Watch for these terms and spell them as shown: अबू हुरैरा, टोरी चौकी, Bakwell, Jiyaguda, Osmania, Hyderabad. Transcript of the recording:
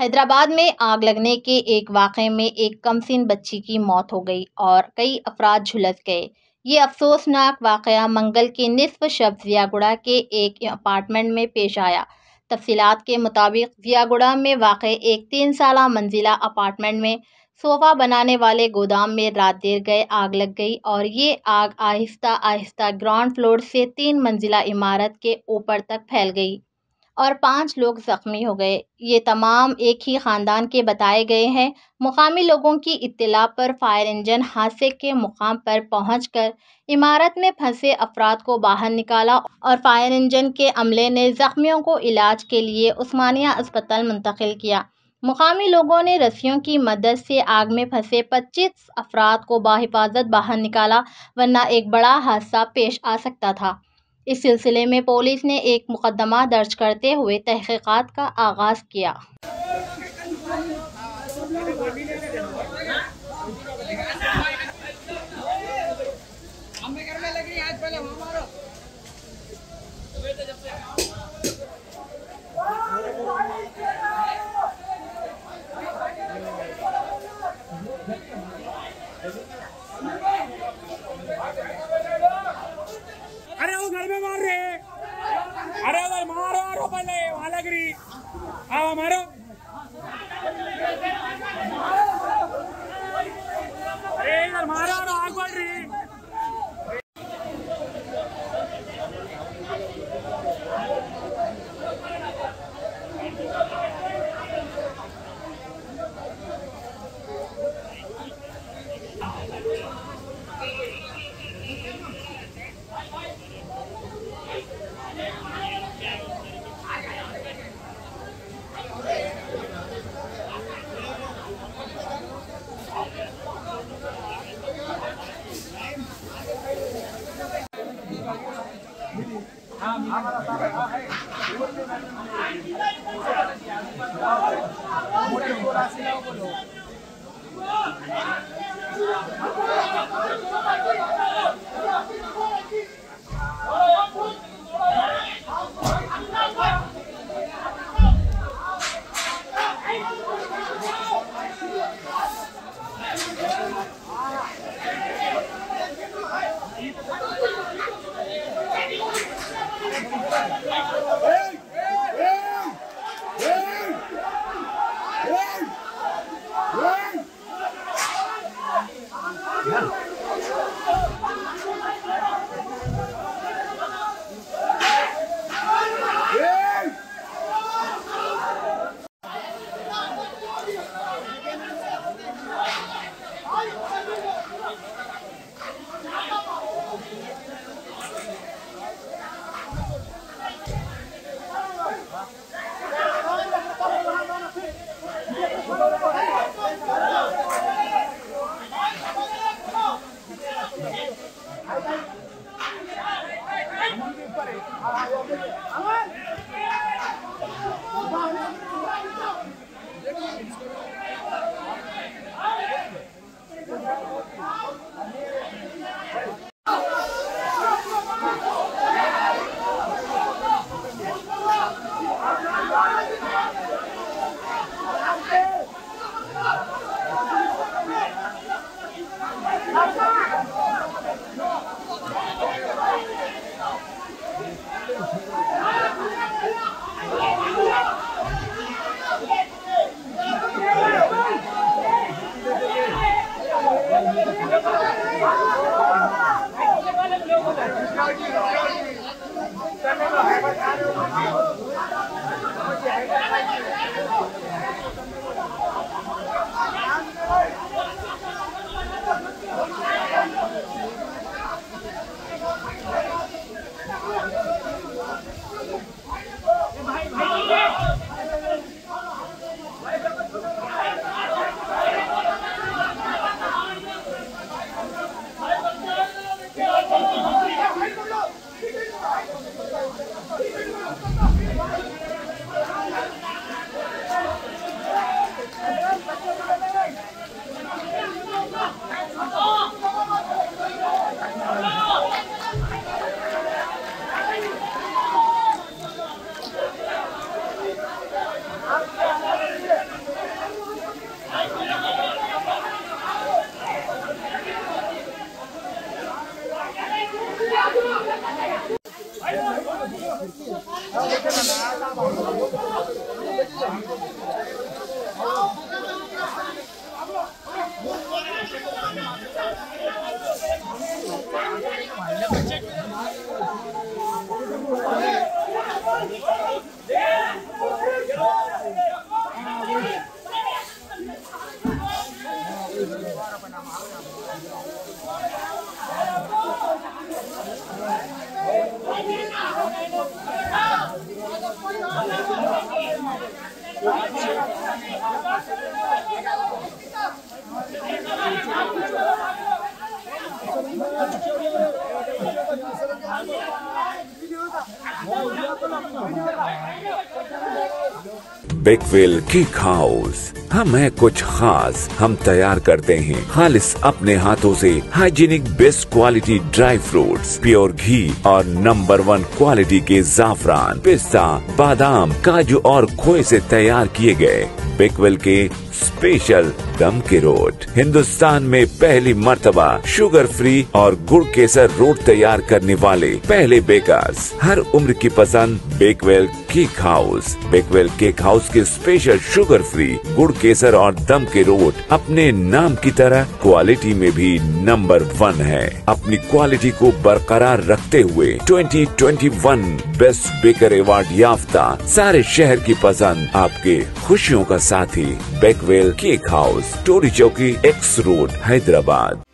हैदराबाद में आग लगने के एक वाक़े में एक कमसिन बच्ची की मौत हो गई और कई अफराद झुलस गए। ये अफसोसनाक वाक़या मंगल के निसफ शब जियागुड़ा के एक अपार्टमेंट में पेश आया। तफसीलात के मुताबिक जियागुड़ा में वाक़ एक 3 साला मंजिला अपार्टमेंट में सोफ़ा बनाने वाले गोदाम में रात देर गए आग लग गई और ये आग आहिस्ता आहिस्ता ग्राउंड फ्लोर से 3 मंजिला इमारत के ऊपर तक फैल गई और 5 लोग ज़ख्मी हो गए। ये तमाम एक ही ख़ानदान के बताए गए हैं। मुकामी लोगों की इत्तला पर फायर इंजन हादसे के मुकाम पर पहुंचकर इमारत में फंसे अफराद को बाहर निकाला और फायर इंजन के अमले ने ज़ख्मियों को इलाज के लिए ओस्मानिया अस्पताल मुंतकिल किया। मुकामी लोगों ने रस्सियों की मदद से आग में फंसे 25 अफराद को बाहिफाजत बाहर निकाला, वरना एक बड़ा हादसा पेश आ सकता था। इस सिलसिले में पुलिस ने एक मुकदमा दर्ज करते हुए तहकीकात का आगाज़ किया। आओ मारो। बेकवेल की खाउस हमें कुछ खास हम तैयार करते हैं खालिस अपने हाथों से hygienic best quality dry fruits, pure घी और नंबर 1 क्वालिटी के जाफरान, पिस्ता, बादाम, काजू और खोए से तैयार किए गए बेकवेल के स्पेशल दम के रोट। हिंदुस्तान में पहली मर्तबा शुगर फ्री और गुड़ केसर रोट तैयार करने वाले पहले बेकर्स। हर उम्र की पसंद Bakewell cake house. Bakewell cake house के स्पेशल शुगर फ्री, गुड़ केसर और दम के रोट अपने नाम की तरह क्वालिटी में भी नंबर 1 है। अपनी क्वालिटी को बरकरार रखते हुए 2021 बेस्ट बेकर अवार्ड याफ्ता, सारे शहर की पसंद, आपके खुशियों का साथी बेकवेल केक हाउस, टोरी चौकी, X रोड, हैदराबाद।